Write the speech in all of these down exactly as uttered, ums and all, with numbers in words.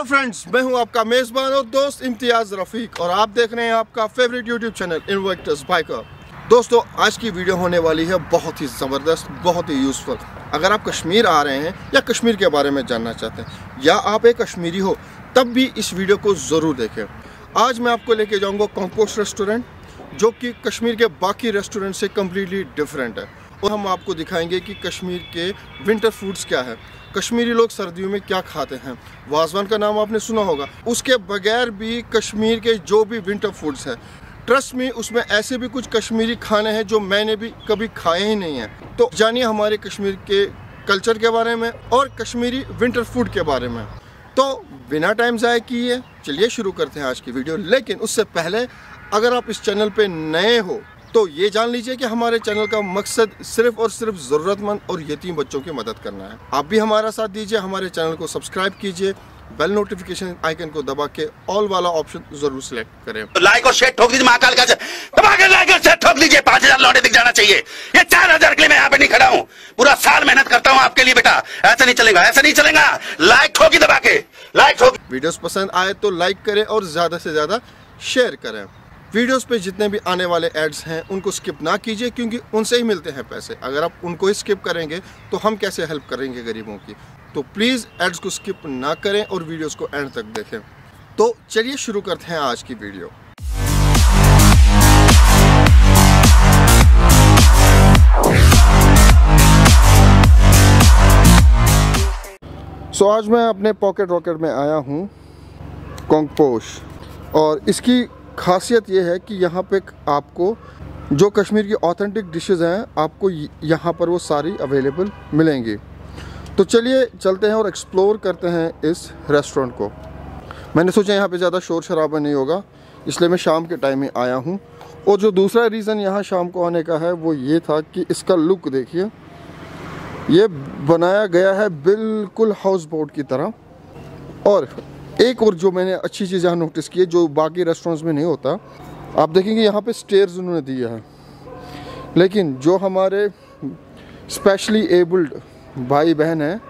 Hello friends, मैं हूं आपका मेज़बान और दोस्त इम्तियाज़ रफ़ीक और आप देख रहे हैं आपका favourite YouTube channel Invictus biker. दोस्तों, आज की वीडियो होने वाली है बहुत ही ज़बरदस्त, बहुत ही यूज़फुल। अगर आप कश्मीर आ रहे हैं या कश्मीर के बारे में जानना चाहते हैं या आप एक कश्मीरी हो, तब भी इस वीडियो को ज़रूर देखें। आज मैं आपको लेके जाऊँगा कोंगपोश रेस्टोरेंट, जो कि कश्मीर के बाकी रेस्टोरेंट से कम्प्लीटली डिफरेंट है और हम आपको दिखाएंगे कि कश्मीर के विंटर फूड्स क्या है, कश्मीरी लोग सर्दियों में क्या खाते हैं। वाजवान का नाम आपने सुना होगा, उसके बगैर भी कश्मीर के जो भी विंटर फूड्स है, ट्रस्ट में उसमें ऐसे भी कुछ कश्मीरी खाने हैं जो मैंने भी कभी खाए ही नहीं हैं। तो जानिए हमारे कश्मीर के कल्चर के बारे में और कश्मीरी विंटर फूड के बारे में। तो बिना टाइम ज़ाया किए चलिए शुरू करते हैं आज की वीडियो। लेकिन उससे पहले अगर आप इस चैनल पर नए हो तो ये जान लीजिए कि हमारे चैनल का मकसद सिर्फ और सिर्फ ज़रूरतमंद और यतीम बच्चों की मदद करना है। आप भी हमारा साथ दीजिए, हमारे चैनल को सब्सक्राइब कीजिए, बेल नोटिफिकेशन आइकन को दबा के ऑल वाला ऑप्शन जरूर सिलेक्ट करें। लाइक और शेयर ठोक दीजिए, महाकाल का दबा के लाइक और शेयर ठोक दीजिए। पाँच हज़ार लौटे दिख जाना चाहिए। ये चार हज़ार के लिए मैं यहाँ पे नहीं खड़ा हूँ, पूरा साल मेहनत करता हूँ आपके लिए बेटा। ऐसा नहीं चलेगा, ऐसा नहीं चलेगा। लाइक ठोकी दबा के, लाइक ठोक। वीडियोस पसंद आए तो लाइक करें और ज़्यादा से ज़्यादा शेयर करें। वीडियोस पे जितने भी आने वाले एड्स हैं उनको स्किप ना कीजिए, क्योंकि उनसे ही मिलते हैं पैसे। अगर आप उनको ही स्किप करेंगे तो हम कैसे हेल्प करेंगे गरीबों की। तो प्लीज़ एड्स को स्किप ना करें और वीडियोस को एंड तक देखें। तो चलिए शुरू करते हैं आज की वीडियो। सो so, आज मैं अपने पॉकेट रॉकेट में आया हूँ कोंगपोश, और इसकी खासियत यह है कि यहाँ पे आपको जो कश्मीर की ऑथेंटिक डिशेज़ हैं आपको यहाँ पर वो सारी अवेलेबल मिलेंगी। तो चलिए चलते हैं और एक्सप्लोर करते हैं इस रेस्टोरेंट को। मैंने सोचा यहाँ पे ज़्यादा शोर शराबा नहीं होगा, इसलिए मैं शाम के टाइम में आया हूँ। और जो दूसरा रीज़न यहाँ शाम को आने का है वो ये था कि इसका लुक देखिए, ये बनाया गया है बिल्कुल हाउस बोट की तरह। और एक और जो मैंने अच्छी चीज़ यहाँ नोटिस की है जो बाकी रेस्टोरेंट्स में नहीं होता, आप देखेंगे यहाँ पे स्टेयर्स उन्होंने दिया है। लेकिन जो हमारे स्पेशली एबल्ड भाई बहन हैं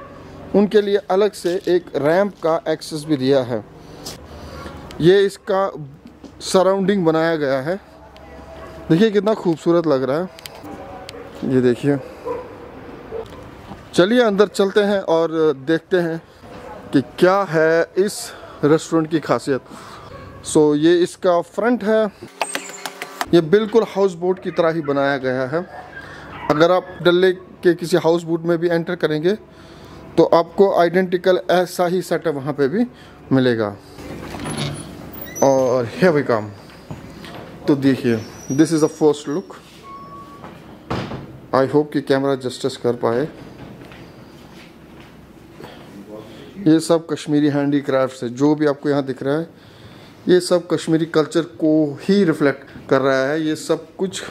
उनके लिए अलग से एक रैंप का एक्सेस भी दिया है। ये इसका सराउंडिंग बनाया गया है, देखिए कितना खूबसूरत लग रहा है। ये देखिए, चलिए अंदर चलते हैं और देखते हैं कि क्या है इस रेस्टोरेंट की खासियत। सो so, ये इसका फ्रंट है, ये बिल्कुल हाउस बोट की तरह ही बनाया गया है। अगर आप डल लेक के किसी हाउस बोट में भी एंटर करेंगे तो आपको आइडेंटिकल ऐसा ही सेटअप वहाँ पे भी मिलेगा। और हियर वी कम। तो देखिए, this is a first look. I hope कि कैमरा जस्टिस कर पाए। ये सब कश्मीरी हैंडीक्राफ्ट्स है, जो भी आपको यहाँ दिख रहा है ये सब कश्मीरी कल्चर को ही रिफ्लेक्ट कर रहा है। ये सब कुछ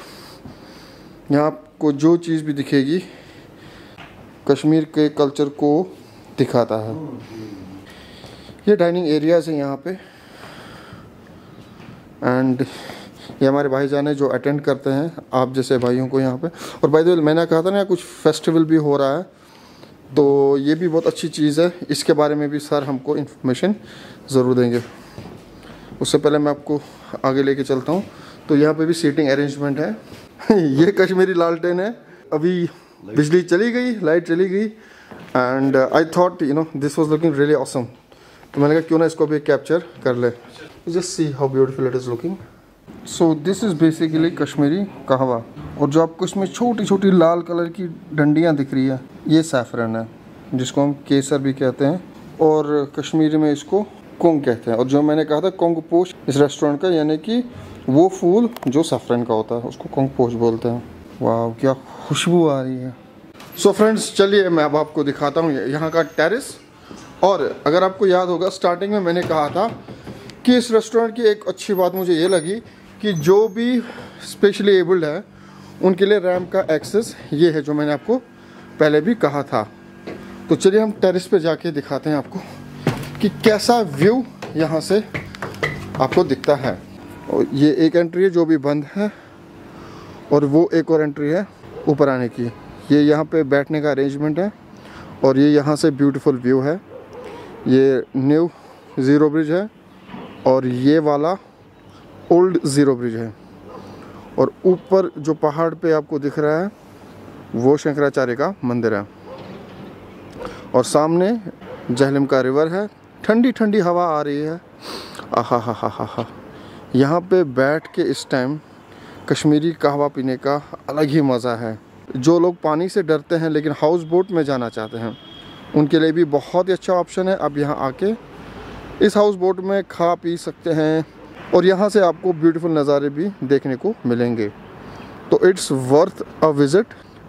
यहाँ आपको जो चीज़ भी दिखेगी कश्मीर के कल्चर को दिखाता है। ये डाइनिंग एरियाज़ हैं यहाँ पे, एंड ये हमारे भाईजान हैं जो अटेंड करते हैं आप जैसे भाइयों को यहाँ पे। और बाय द वे, मैंने कहा था ना कुछ फेस्टिवल भी हो रहा है, तो ये भी बहुत अच्छी चीज़ है। इसके बारे में भी सर हमको इन्फॉर्मेशन ज़रूर देंगे। उससे पहले मैं आपको आगे लेके चलता हूँ। तो यहाँ पे भी सीटिंग अरेंजमेंट है। ये कश्मीरी लालटेन है। अभी बिजली चली गई, लाइट चली गई, and I thought you know this was looking really awesome. तो मैंने कहा क्यों ना इसको भी कैप्चर कर ले। Just see how beautiful it is looking. So this is basically Kashmiri kahwa. और जो आपको इसमें छोटी छोटी लाल कलर की डंडियाँ दिख रही है, ये सैफरन है, जिसको हम केसर भी कहते हैं और कश्मीरी में इसको कोंग कहते हैं। और जो मैंने कहा था कोंगपोश इस रेस्टोरेंट का, यानी कि वो फूल जो सैफरन का होता है उसको कोंगपोश बोलते हैं। वाह, क्या खुशबू आ रही है। सो so फ्रेंड्स, चलिए मैं अब आपको दिखाता हूँ यहाँ का टेरेस। और अगर आपको याद होगा स्टार्टिंग में मैंने कहा था कि इस रेस्टोरेंट की एक अच्छी बात मुझे ये लगी कि जो भी स्पेशली एबल्ड है उनके लिए रैंप का एक्सेस ये है, जो मैंने आपको पहले भी कहा था। तो चलिए हम टेरेस पे जाके दिखाते हैं आपको कि कैसा व्यू यहाँ से आपको दिखता है। और ये एक एंट्री है जो भी बंद है, और वो एक और एंट्री है ऊपर आने की। ये यहाँ पे बैठने का अरेंजमेंट है और ये यहाँ से ब्यूटीफुल व्यू है। ये न्यू ज़ीरो ब्रिज है और ये वाला ओल्ड ज़ीरो ब्रिज है। और ऊपर जो पहाड़ पे आपको दिख रहा है वो शंकराचार्य का मंदिर है और सामने झेलम का रिवर है। ठंडी ठंडी हवा आ रही है। आहा हा हा हा हा, यहाँ पे बैठ के इस टाइम कश्मीरी कहवा पीने का अलग ही मज़ा है। जो लोग पानी से डरते हैं लेकिन हाउस बोट में जाना चाहते हैं उनके लिए भी बहुत ही अच्छा ऑप्शन है। आप यहाँ आके इस हाउस बोट में खा पी सकते हैं और यहाँ से आपको ब्यूटीफुल नज़ारे भी देखने को मिलेंगे। तो इट्स वर्थ अ विज़िट।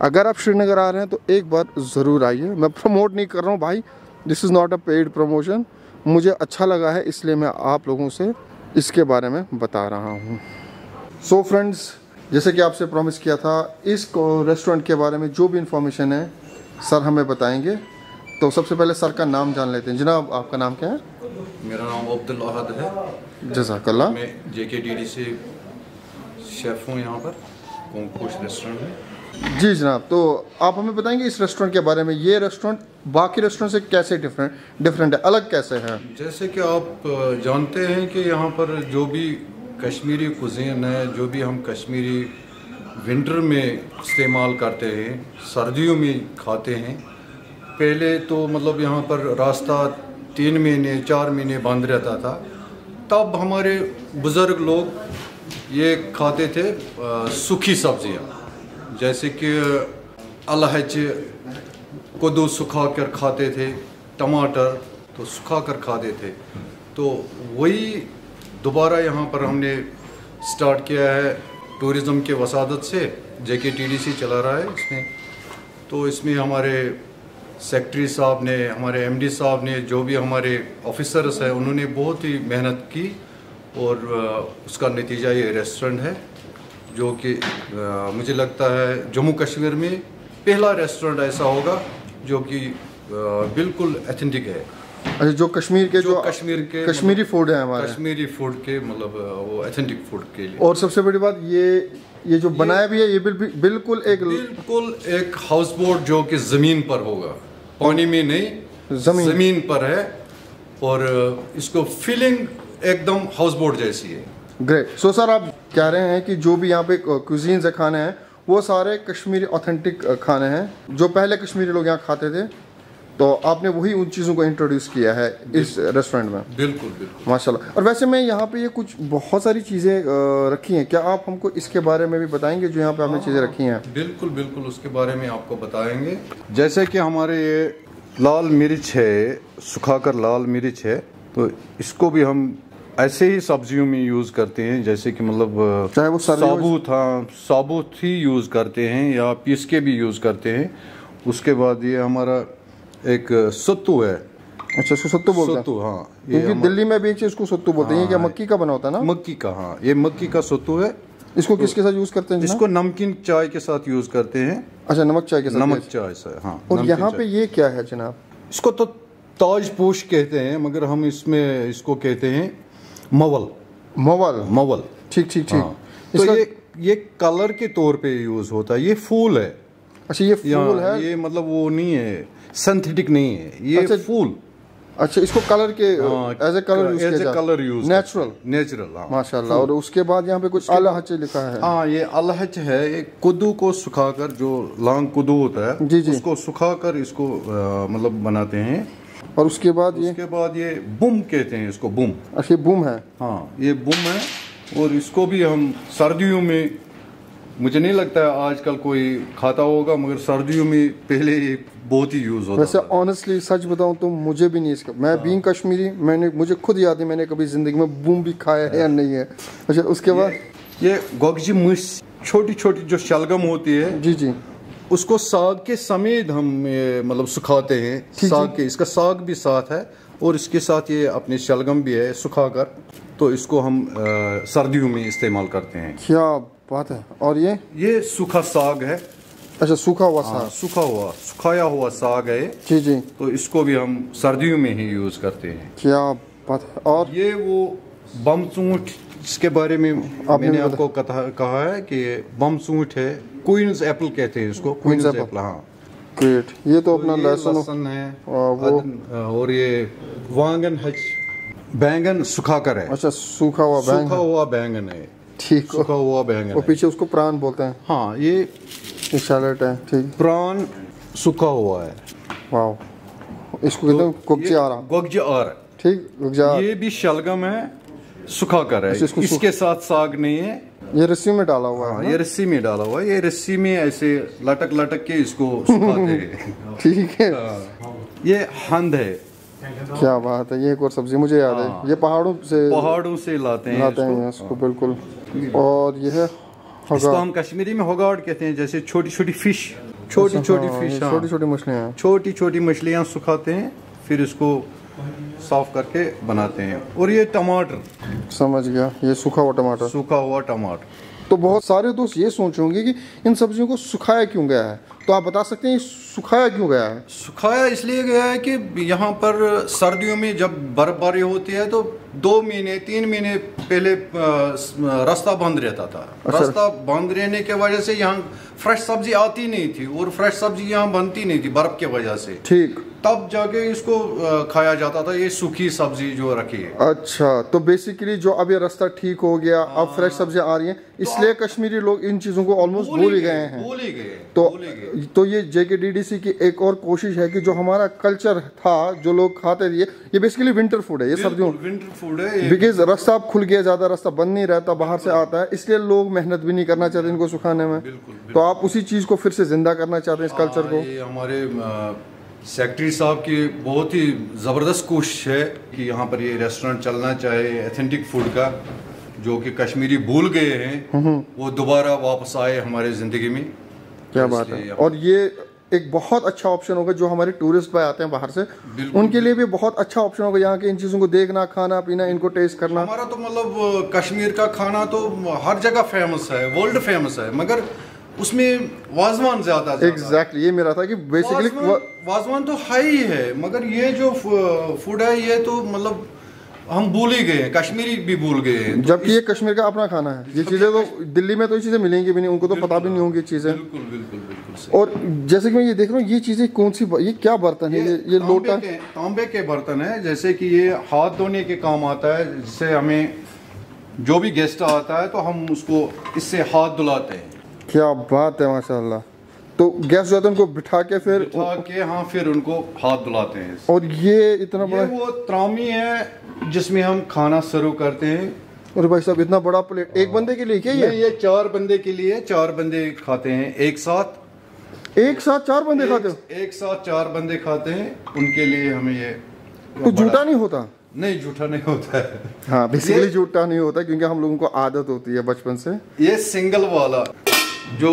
अगर आप श्रीनगर आ रहे हैं तो एक बार ज़रूर आइए। मैं प्रमोट नहीं कर रहा हूँ भाई, this is not a paid promotion. मुझे अच्छा लगा है इसलिए मैं आप लोगों से इसके बारे में बता रहा हूँ। सो फ्रेंड्स, जैसे कि आपसे प्रॉमिस किया था, इस रेस्टोरेंट के बारे में जो भी इंफॉर्मेशन है सर हमें बताएंगे। तो सबसे पहले सर का नाम जान लेते हैं। जनाब, आपका नाम क्या है? मेरा नाम अब्दुल अहद है। जज़ाकल्लाह। मैं जेकेडीडीसी शेफ हूँ यहाँ पर कोंगपोश रेस्टोरेंट में। जी जनाब, तो आप हमें बताएंगे इस रेस्टोरेंट के बारे में। ये रेस्टोरेंट बाकी रेस्टोरेंट से कैसे डिफरेंट डिफरेंट है, अलग कैसे है? जैसे कि आप जानते हैं कि यहाँ पर जो भी कश्मीरी कुज़ीन है, जो भी हम कश्मीरी विंटर में इस्तेमाल करते हैं, सर्दियों में खाते हैं। पहले तो मतलब यहाँ पर रास्ता तीन महीने चार महीने बंद रहता था, तब हमारे बुज़ुर्ग लोग ये खाते थे सूखी सब्ज़ियाँ, जैसे कि अलहच कद्दू सुखा कर खाते थे, टमाटर तो सुखा कर खाते थे। तो वही दोबारा यहाँ पर हमने स्टार्ट किया है टूरिज़म के वसादत से। जेकेटीडीसी चला रहा है इसमें। तो इसमें हमारे सेक्रेटरी साहब ने, हमारे एमडी साहब ने, जो भी हमारे ऑफिसर्स हैं, उन्होंने बहुत ही मेहनत की और उसका नतीजा ये रेस्टोरेंट है, जो कि मुझे लगता है जम्मू कश्मीर में पहला रेस्टोरेंट ऐसा होगा जो कि बिल्कुल एथेंटिक है। अच्छा, जो कश्मीर के जो, जो कश्मीर के कश्मीरी फूड है हमारे, कश्मीरी फूड के मतलब वो एथेंटिक फूड के लिए। और सबसे बड़ी बात ये ये जो ये, बनाया भी है ये बिल, बिल्कुल एक बिल्कुल एक हाउस बोट जो कि ज़मीन पर होगा, पानी में नहीं, ज़मीन ज़मीन पर है। और इसको फीलिंग एकदम हाउस बोट जैसी है। ग्रेट। सो सर, आप कह रहे हैं कि जो भी यहाँ पे क्यूजीन्स है, खाने हैं, वो सारे कश्मीरी ऑथेंटिक खाने हैं जो पहले कश्मीरी लोग यहाँ खाते थे। तो आपने वही उन चीज़ों को इंट्रोड्यूस किया है इस रेस्टोरेंट में। बिल्कुल बिल्कुल, माशाल्लाह। और वैसे मैं यहाँ पे ये कुछ बहुत सारी चीज़ें रखी हैं, क्या आप हमको इसके बारे में भी बताएंगे जो यहाँ पे आपने चीज़ें रखी हैं? बिल्कुल बिल्कुल, उसके बारे में आपको बताएंगे। जैसे कि हमारे ये लाल मिर्च है, सुखाकर लाल मिर्च है, तो इसको भी हम ऐसे ही सब्जियों में यूज़ करते हैं, जैसे कि मतलब चाहे वो साबुत, हाँ साबुत ही यूज़ करते हैं या पीस के भी यूज़ करते हैं। उसके बाद ये हमारा एक सत्तू है। अच्छा, इसको सत्तू बोलते हैं? सत्तू, हाँ। क्योंकि दिल्ली में भी एक चीज़ इसको सत्तू बोलते हैं। हाँ, ये क्या मक्की का बना होता है ना? मक्की का, हाँ, ये मक्की का सत्तू है। इसको तो, किसके साथ यूज़ करते हैं? इसको नमकीन चाय के साथ यूज़ करते हैं। अच्छा, नमक चाय के साथ? नमक चाय से, हाँ। और यहाँ पे ये क्या है जनाब? इसको तो ताजपोश कहते हैं, मगर हम इसमें इसको कहते हैं मवल। मवल, मवल, ठीक ठीक ठीक। तो ये ये कलर के तौर पे यूज़ होता है। ये फूल है। अच्छा, ये फूल है, ये मतलब वो नहीं है, सिंथेटिक नहीं है ये। अच्छा, फूल। अच्छा, इसको कलर के as a colour as a colour use, natural natural, माशाल्लाह। और उसके बाद यहाँ पे कुछ अलहच लिखा है। हाँ, ये अलहच है। ये कद्दू को सुखाकर, जो लांग कद्दू होता है, जी जी, उसको सुखाकर इसको मतलब बनाते हैं। और उसके बाद ये उसके बाद ये बुम कहते हैं इसको, बुम। अच्छा, ये बुम है, हाँ ये बुम है। और इसको भी हम सर्दियों में, मुझे नहीं लगता है आजकल कोई खाता होगा, मगर सर्दियों में पहले ये बहुत ही यूज़ होता है। वैसे ऑनेस्टली सच बताऊं तो मुझे भी नहीं इसका, मैं बीइंग कश्मीरी, मैंने मुझे खुद याद नहीं मैंने कभी ज़िंदगी में बूम भी खाया है या नहीं है। अच्छा, उसके बाद ये, ये गोगजी मिर्च, छोटी छोटी जो शलगम होती है, जी जी, उसको साग के समेत हम मतलब सुखाते हैं। साग के, इसका साग भी साथ है और इसके साथ ये अपने शलगम भी है सुखाकर। तो इसको हम सर्दियों में इस्तेमाल करते हैं। क्या बात है। और ये ये सूखा साग है। अच्छा, सूखा हुआ साग। सूखा हुआ, सुखाया हुआ साग है, जी जी। तो इसको भी हम सर्दियों में ही यूज करते हैं। क्या बात है। और ये वो बम सूंठ, इसके बारे में आप मैंने आपको कहा है कि बम सूंठ है, क्वींस एप्पल कहते हैं इसको, क्वींस एप्पल, हाँ। ये तो अपना लहसुन है, और ये वांगन हच, बैंगन सुखा कर है। अच्छा, सूखा हुआ बैंगन, सूखा हुआ बैंगन है, ठीक, सूखा हुआ बैंगन। और पीछे उसको प्राण बोलते हैं। हाँ, ये सैलेड है, ठीक, प्राण सूखा हुआ है। वाह, इसको कहते हैं गोगजार, गोगजार, ठीक, गोगजार। ये भी शलगम है, सूखा कर है, इसके साथ साग नहीं है। ये रस्सी में डाला हुआ है, ये रस्सी में डाला हुआ है, ये रस्सी में ऐसे लटक लटक के इसको सुखाते हैं, ठीक है। ये हंद है, क्या बात है, ये एक और सब्जी मुझे याद है, ये पहाड़ों से पहाड़ों से लाते हैं, लाते हैं इसको, बिल्कुल। और ये है, इसको हम कश्मीरी में होगाड कहते हैं, जैसे छोटी छोटी फिश, छोटी छोटी फिश, छोटी छोटी मछलियाँ, छोटी छोटी मछलियाँ सुखाते हैं, फिर इसको साफ करके बनाते हैं। और ये टमाटर, समझ गया, ये सूखा हुआ टमाटर, सूखा हुआ टमाटर। तो बहुत सारे दोस्त ये सोच होंगे कि इन सब्जियों को सुखाया क्यों गया है, तो आप बता सकते हैं सुखाया क्यों गया है? सुखाया इसलिए गया है कि यहाँ पर सर्दियों में जब बर्फबारी होती है तो दो महीने तीन महीने पहले रास्ता बंद रहता था। अच्छा। रास्ता बंद रहने के वजह से यहाँ फ्रेश सब्जी आती नहीं थी और फ्रेश सब्जी यहाँ बनती नहीं थी बर्फ के वजह से, ठीक, तब जाके इसको खाया जाता था, ये सूखी सब्जी जो रखी है। अच्छा, तो बेसिकली जो अब ये रास्ता ठीक हो गया, अब फ्रेश सब्जियां आ रही हैं, इसलिए तो कश्मीरी लोग इन चीजों को ऑलमोस्ट भूल ही गए हैं, भूल ही गए। तो तो ये जेकेडीडीसी की एक और कोशिश है कि जो हमारा कल्चर था, जो लोग खाते थे, ये बेसिकली विंटर फूड है, ये सर्दियों विंटर फूड है, बिकॉज रास्ता अब खुल गया, ज्यादा रास्ता बंद नहीं रहता, बाहर से आता है, इसलिए लोग मेहनत भी नहीं करना चाहते इनको सुखाने में। तो आप उसी चीज को फिर से जिंदा करना चाहते हैं, इस कल्चर को। हमारे सेक्रेटरी साहब की बहुत ही ज़बरदस्त कोशिश है कि यहाँ पर ये रेस्टोरेंट चलना चाहिए एथेंटिक फूड का, जो कि कश्मीरी भूल गए हैं, वो दोबारा वापस आए हमारे ज़िंदगी में। क्या बात है। और ये एक बहुत अच्छा ऑप्शन होगा जो हमारे टूरिस्ट भाई आते हैं बाहर से, उनके लिए भी बहुत अच्छा ऑप्शन होगा यहाँ के इन चीज़ों को देखना, खाना पीना, इनको टेस्ट करना। हमारा तो मतलब कश्मीर का खाना तो हर जगह फेमस है, वर्ल्ड फेमस है, मगर उसमें वाजवान ज्यादा। एग्जैक्टली, ये मेरा था कि बेसिकली वाजवान, वाजवान तो हाई है, मगर ये जो फूड है ये तो मतलब हम भूल ही गए हैं, कश्मीरी भी भूल गए हैं, जबकि ये कश्मीर का अपना खाना है। ये चीज़ें तो दिल्ली में तो ये चीज़ें मिलेंगी भी नहीं, उनको तो पता भी नहीं होंगी चीज़ें। बिल्कुल बिल्कुल बिल्कुल। और जैसे कि मैं ये देख रहा हूँ, ये चीज़ें कौन सी, ये क्या बर्तन है? ये ये लोटा, तांबे के बर्तन है, जैसे कि ये हाथ धोने के काम आता है, जिससे हमें जो भी गेस्ट आता है तो हम उसको इससे हाथ धुलाते हैं। क्या बात है, माशाल्लाह। तो गैस जो है उनको बिठा के फिर बिठा के हाँ फिर उनको हाथ धुलाते हैं। और ये इतना बड़ा, ये वो त्रामी है जिसमें हम खाना सर्व करते हैं। और भाई साहब, इतना बड़ा प्लेट एक बंदे के लिए? क्या ये ये चार बंदे के लिए, चार बंदे खाते हैं एक साथ, एक साथ चार बंदे एक, खाते हैं एक साथ चार बंदे खाते हैं, उनके लिए हमें ये तो झूठा नहीं होता? नहीं, झूठा नहीं होता है। हाँ, बेसिकली झूठा नहीं होता क्योंकि हम लोगों को आदत होती है बचपन से। ये सिंगल वाला जो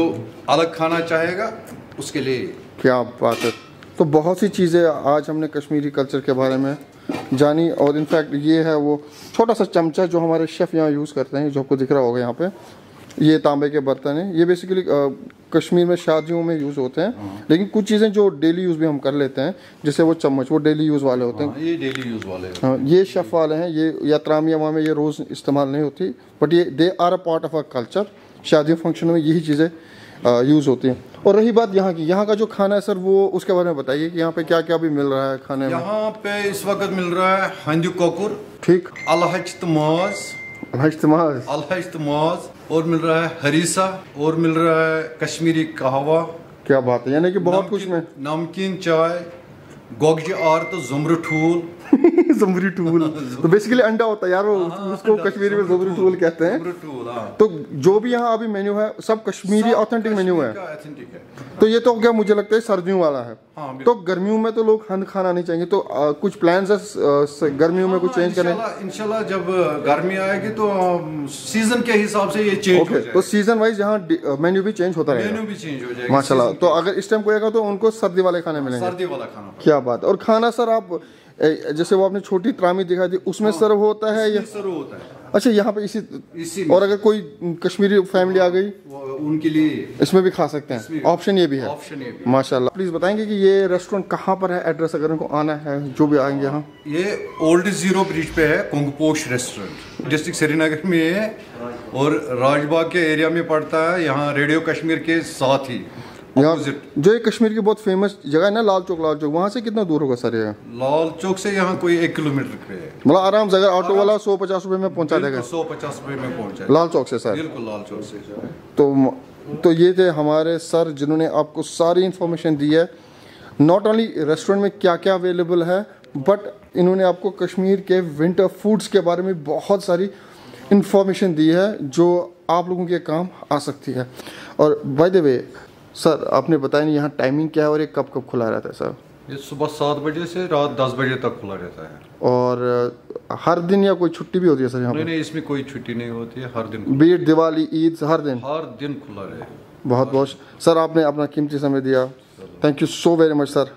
अलग खाना चाहेगा उसके लिए। क्या बात है। तो बहुत सी चीज़ें आज हमने कश्मीरी कल्चर के बारे में जानी, और इनफैक्ट ये है वो छोटा सा चमचा जो हमारे शेफ़ यहाँ यूज़ करते हैं, जो आपको दिख रहा होगा यहाँ पे। ये तांबे के बर्तन हैं, ये बेसिकली कश्मीर में शादियों में यूज़ होते हैं, लेकिन कुछ चीज़ें जो डेली यूज़ भी हम कर लेते हैं, जैसे वो चम्मच, वो डेली यूज़ वाले होते हैं। ये डेली यूज़ वाले हाँ, ये शेफ़ वाले हैं, ये या त्रामिया में ये रोज़ इस्तेमाल नहीं होती, बट ये they are a part of a culture. शादियों फंक्शन में यही चीज़ें यूज़ होती हैं। और रही बात यहाँ की, यहाँ का जो खाना है सर, वो उसके बारे में बताइए कि यहाँ पे क्या क्या भी मिल रहा है खाने में। यहाँ पे इस वक्त मिल रहा है हंदी कोकुर, ठीक, अलहजतमाज, अलहजतमाज, अलहजतमाज, और मिल रहा है हरीसा, और मिल रहा है कश्मीरी कहवा। क्या बात है, यानी कि बहुत कुछ में। नमकीन चाय, गोगजी आर, तो जुमरू ठूल, जुमरी ठूल तो बेसिकली अंडा होता है यार, उसको कश्मीरी में जुमरू ठूल कहते हैं। तो जो भी यहाँ अभी मेन्यू है सब कश्मीरी ऑथेंटिक मेन्यू है, है। तो ये तो क्या मुझे लगता है सर्दियों वाला है। हाँ, तो गर्मियों में तो लोग हंद खाना नहीं चाहेंगे, तो आ, कुछ प्लान्स है गर्मियों में कुछ चेंज करने? इंशाल्लाह जब गर्मी आएगी तो सीजन के हिसाब से ये चेंज okay, हो जाएगा। तो सीजन वाइज यहाँ मेन्यू भी चेंज होता रहेगा, मेन्यू भी चेंज हो जाएगा माशाल्लाह। तो अगर इस टाइम कोई तो उनको सर्दी वाले खाने मिलेंगे, सर्दी वाला खाना। क्या बात। और खाना सर आप जैसे वो आपने छोटी त्रामी दिखाई थी, उसमें सर्व होता है या सर्व होता है? अच्छा, यहाँ पे इसी, इसी और अगर कोई कश्मीरी फैमिली आ गई उनके लिए इसमें भी खा सकते हैं, ऑप्शन ये भी है, ऑप्शन ये भी। माशाल्लाह। प्लीज बताएंगे कि ये रेस्टोरेंट कहाँ पर है, एड्रेस अगर उनको आना है जो भी आएंगे यहाँ? ये ओल्ड जीरो ब्रिज पे है कोंगपोश रेस्टोरेंट, डिस्ट्रिक्ट श्रीनगर में है और राजबाग के एरिया में पड़ता है, यहाँ रेडियो कश्मीर के साथ ही। यहाँ जो एक कश्मीर की बहुत फेमस जगह है ना लाल चौक, लाल चौक वहाँ से कितना दूर होगा सर? यहाँ लाल चौक से यहाँ कोई एक किलोमीटर पे है, मतलब आराम से अगर ऑटो वाला सौ पचास रुपये में पहुँचा देगा, सौ पचास रुपये में पहुँचा लाल चौक से सर, बिल्कुल लाल चौक से। तो तो ये थे हमारे सर जिन्होंने आपको सारी इन्फॉर्मेशन दी है, नॉट ओनली रेस्टोरेंट में क्या क्या अवेलेबल है बट इन्होंने आपको कश्मीर के विंटर फूड्स के बारे में बहुत सारी इन्फॉर्मेशन दी है जो आप लोगों के काम आ सकती है। और बाय द वे सर आपने बताया नहीं यहाँ टाइमिंग क्या है और ये कब कब खुला रहता है सर? ये सुबह सात बजे से रात दस बजे तक खुला रहता है। और हर दिन या कोई छुट्टी भी होती है सर यहाँ? नहीं नहीं, इसमें कोई छुट्टी नहीं होती है, हर दिन, बीट दिवाली ईद हर दिन, हर दिन खुला रहे। बहुत बहुत सर आपने अपना कीमती समय दिया, thank you so very much sir,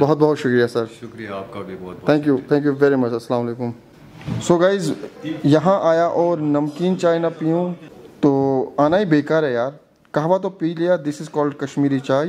बहुत बहुत शुक्रिया सर। शुक्रिया आपका भी, बहुत thank you, thank you very much. अस्सलाम वालेकुम। सो गाइज यहाँ आया और नमकीन चाय ना पीऊँ तो आना ही बेकार है यार, कहवा तो पी लिया, दिस इज़ कॉल्ड कश्मीरी चाय।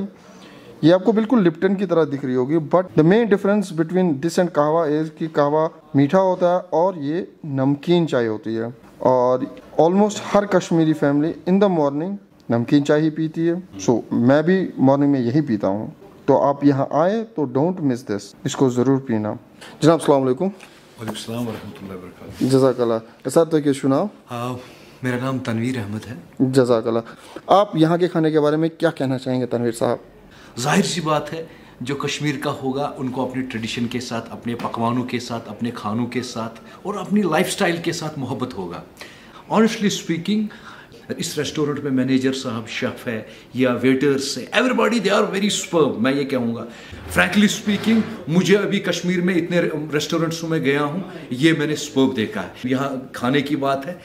ये आपको बिल्कुल लिप्टन की तरह दिख रही होगी but the main difference between this and kahwa is कि कहवा मीठा होता है और ये नमकीन चाय होती है। और ऑलमोस्ट हर Kashmiri family in the morning नमकीन चाय ही पीती है, सो so, मैं भी मॉर्निंग में यही पीता हूँ। तो आप यहाँ आए तो डोंट मिस दिस, इसको ज़रूर पीना। जनाब अस्सलाम वालेकुम। वालेकुम अस्सलाम व रहमतुल्लाहि व बरकातहू। जज़ाकल्लाह सर। तो क्या सुनाओ? हाँ, मेरा नाम तनवीर अहमद है। जज़ाकल्लाह। आप यहाँ के खाने के बारे में क्या कहना चाहेंगे तनवीर साहब? जाहिर सी बात है जो कश्मीर का होगा उनको अपने ट्रेडिशन के साथ, अपने पकवानों के साथ, अपने खानों के साथ और अपनी लाइफस्टाइल के साथ मोहब्बत होगा। ऑनेस्टली स्पीकिंग इस रेस्टोरेंट में मैनेजर साहब, शेफ़ है या वेटर्स है, everybody they are very superb, मैं ये कहूँगा। फ्रैंकली स्पीकिंग मुझे अभी कश्मीर में इतने रेस्टोरेंट्स में गया हूँ, ये मैंने सुपर्ब देखा है। यहाँ खाने की बात है,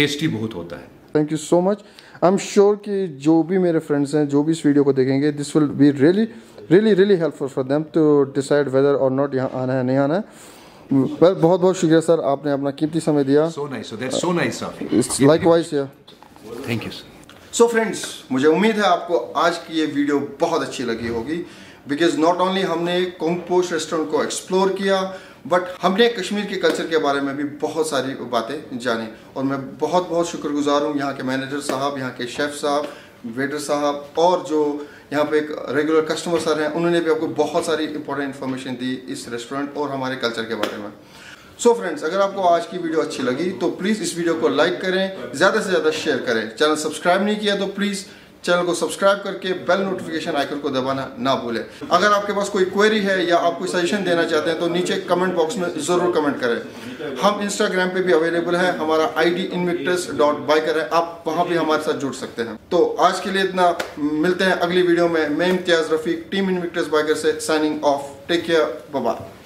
टेस्टी बहुत होता है। Thank you so much. I am sure कि जो भी मेरे फ्रेंड्स हैं जो भी इस वीडियो को देखेंगे, this will be really really really helpful for them to decide whether और नॉट यहाँ आना है नहीं आना है। well, बहुत बहुत शुक्रिया सर, आपने अपना कीमती समय दिया। So nice, so nice sir, likewise yeah, thank you sir. So friends, मुझे उम्मीद है आपको आज की ये वीडियो बहुत अच्छी लगी होगी बिकॉज नॉट ओनली हमने कोंगपोश रेस्टोरेंट को एक्सप्लोर किया बट हमने कश्मीर के कल्चर के बारे में भी बहुत सारी बातें जानी। और मैं बहुत बहुत शुक्रगुजार हूँ यहाँ के मैनेजर साहब, यहाँ के शेफ़ साहब, वेटर साहब और जो यहाँ पे एक रेगुलर कस्टमर सर हैं, उन्होंने भी आपको बहुत सारी इंपॉर्टेंट इन्फॉर्मेशन दी इस रेस्टोरेंट और हमारे कल्चर के बारे में। सो so फ्रेंड्स, अगर आपको आज की वीडियो अच्छी लगी तो प्लीज़ इस वीडियो को लाइक करें, ज़्यादा से ज़्यादा शेयर करें। चैनल सब्सक्राइब नहीं किया तो प्लीज़ चैनल को सब्सक्राइब करके बेल नोटिफिकेशन आइकन को दबाना ना भूलें। अगर आपके पास कोई क्वेरी है या आप कोई सजेशन देना चाहते हैं तो नीचे कमेंट बॉक्स में ज़रूर कमेंट करें। हम इंस्टाग्राम पे भी अवेलेबल है, हमारा आईडी इन्विक्टस बाइकर है, आप वहाँ भी हमारे साथ जुड़ सकते हैं। तो आज के लिए इतना, मिलते हैं अगली वीडियो में। मैं Imtiyaz Rafiq, team Invictus biker से signing off. Take care, bye bye.